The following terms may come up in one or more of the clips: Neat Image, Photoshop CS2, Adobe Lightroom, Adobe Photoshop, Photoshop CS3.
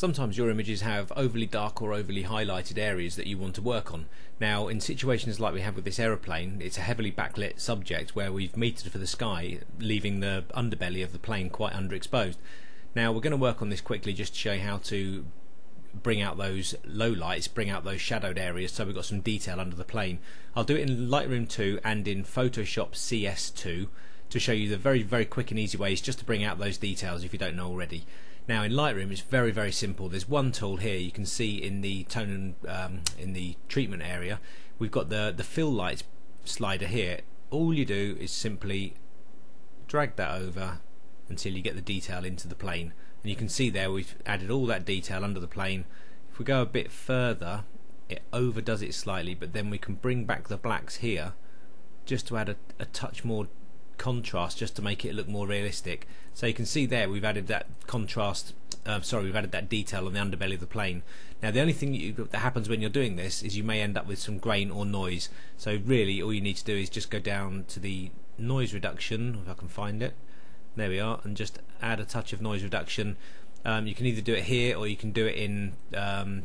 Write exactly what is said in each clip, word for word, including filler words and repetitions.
Sometimes your images have overly dark or overly highlighted areas that you want to work on. Now, in situations like we have with this aeroplane, it's a heavily backlit subject where we've metered for the sky, leaving the underbelly of the plane quite underexposed. Now, we're going to work on this quickly just to show you how to bring out those low lights, bring out those shadowed areas so we've got some detail under the plane. I'll do it in Lightroom two and in Photoshop C S two to show you the very, very quick and easy ways just to bring out those details if you don't know already. Now in Lightroom it's very very simple. There's one tool here you can see in the tone and um, in the treatment area we've got the the fill lights slider here. All you do is simply drag that over until you get the detail into the plane, and you can see there we've added all that detail under the plane. If we go a bit further it overdoes it slightly, but then we can bring back the blacks here just to add a, a touch more contrast just to make it look more realistic. So you can see there we've added that contrast, uh, sorry we've added that detail on the underbelly of the plane. Now the only thing you, that happens when you're doing this is you may end up with some grain or noise, so really all you need to do is just go down to the noise reduction, if I can find it, there we are, and just add a touch of noise reduction. Um, you can either do it here or you can do it in um,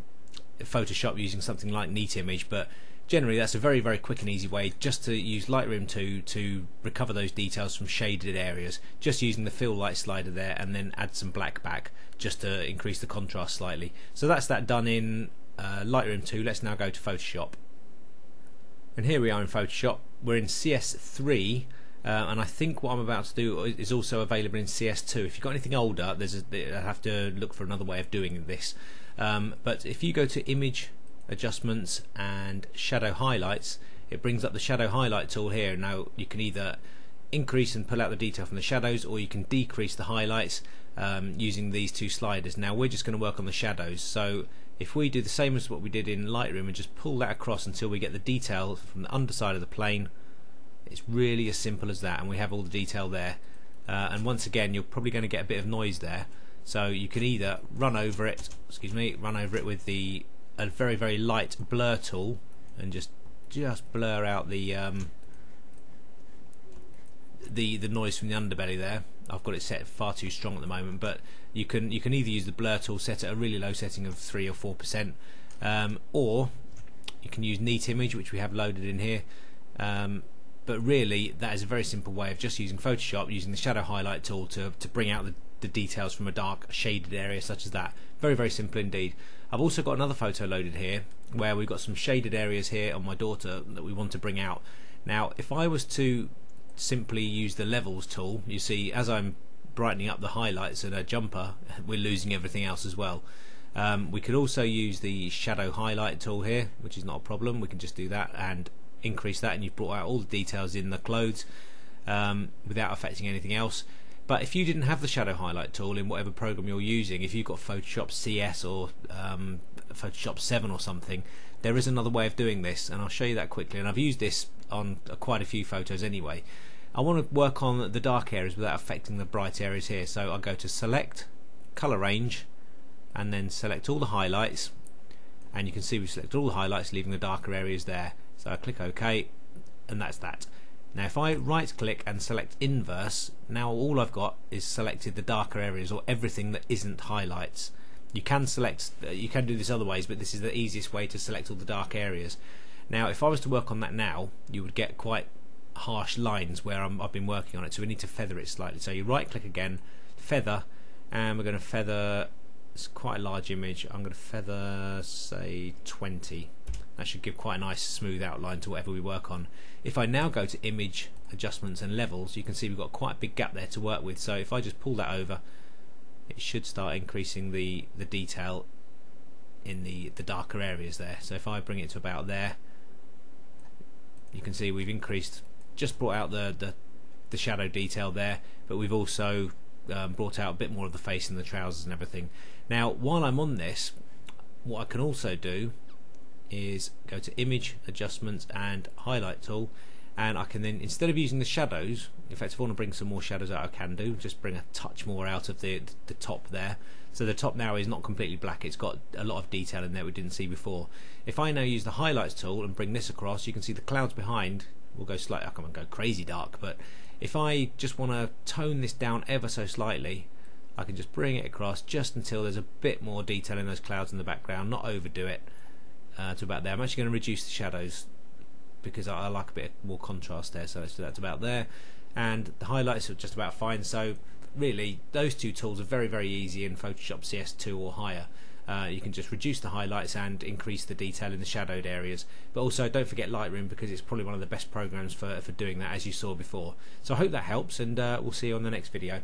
Photoshop using something like Neat Image, but generally that's a very very quick and easy way just to use Lightroom two to recover those details from shaded areas, just using the fill light slider there and then add some black back just to increase the contrast slightly. So that's that done in uh, Lightroom two. Let's now go to Photoshop, and here we are in Photoshop. We're in C S three. Uh, and I think what I'm about to do is also available in C S two. If you've got anything older, there's a, I have to look for another way of doing this. Um, but if you go to Image Adjustments and Shadow Highlights, it brings up the Shadow Highlight tool here. Now you can either increase and pull out the detail from the shadows, or you can decrease the highlights um, using these two sliders. Now we're just going to work on the shadows. So if we do the same as what we did in Lightroom and just pull that across until we get the detail from the underside of the plane. It's really as simple as that, and we have all the detail there. Uh, and once again you're probably going to get a bit of noise there, so you can either run over it, excuse me, run over it with the a very very light blur tool and just just blur out the um, the the noise from the underbelly there. I've got it set far too strong at the moment, but you can you can either use the blur tool set at a really low setting of three or four percent, um, or you can use Neat Image, which we have loaded in here. Um, But really, that is a very simple way of just using Photoshop, using the Shadow Highlight tool to, to bring out the, the details from a dark shaded area such as that. Very, very simple indeed. I've also got another photo loaded here where we've got some shaded areas here on my daughter that we want to bring out. Now, if I was to simply use the Levels tool, you see, as I'm brightening up the highlights and her jumper, we're losing everything else as well. Um, we could also use the Shadow Highlight tool here, which is not a problem. We can just do that and increase that, and you've brought out all the details in the clothes um, without affecting anything else. But if you didn't have the Shadow Highlight tool in whatever program you're using, if you've got Photoshop C S or um, Photoshop seven or something, there is another way of doing this, and I'll show you that quickly. And I've used this on uh, quite a few photos anyway. I want to work on the dark areas without affecting the bright areas here, so I'll go to Select, Color Range, and then select all the highlights, and you can see we've selected all the highlights, leaving the darker areas there. So I click OK, and that's that. Now if I right click and select Inverse, now all I've got is selected the darker areas, or everything that isn't highlights. You can select, you can do this other ways, but this is the easiest way to select all the dark areas. Now if I was to work on that now, you would get quite harsh lines where I'm, I've been working on it, so we need to feather it slightly. So you right click again, feather, and we're going to feather, it's quite a large image, I'm going to feather say twenty. That should give quite a nice smooth outline to whatever we work on. If I now go to Image Adjustments and Levels, you can see we've got quite a big gap there to work with, so if I just pull that over it should start increasing the, the detail in the, the darker areas there. So if I bring it to about there, you can see we've increased, just brought out the, the, the shadow detail there, but we've also um, brought out a bit more of the face and the trousers and everything. Now while I'm on this, what I can also do is go to Image Adjustments and Highlight tool, and I can then, instead of using the shadows, in fact if I want to bring some more shadows out I can do, just bring a touch more out of the, the top there. So the top now is not completely black, it's got a lot of detail in there we didn't see before. If I now use the Highlights tool and bring this across, you can see the clouds behind will go slightly, I can't go crazy dark, but if I just want to tone this down ever so slightly, I can just bring it across just until there's a bit more detail in those clouds in the background, not overdo it uh, to about there. I'm actually going to reduce the shadows because I, I like a bit more contrast there, so let's do that to about there. And the highlights are just about fine, so really those two tools are very very easy in Photoshop C S two or higher. Uh, you can just reduce the highlights and increase the detail in the shadowed areas, but also don't forget Lightroom because it's probably one of the best programs for, for doing that, as you saw before. So I hope that helps, and uh, we'll see you on the next video.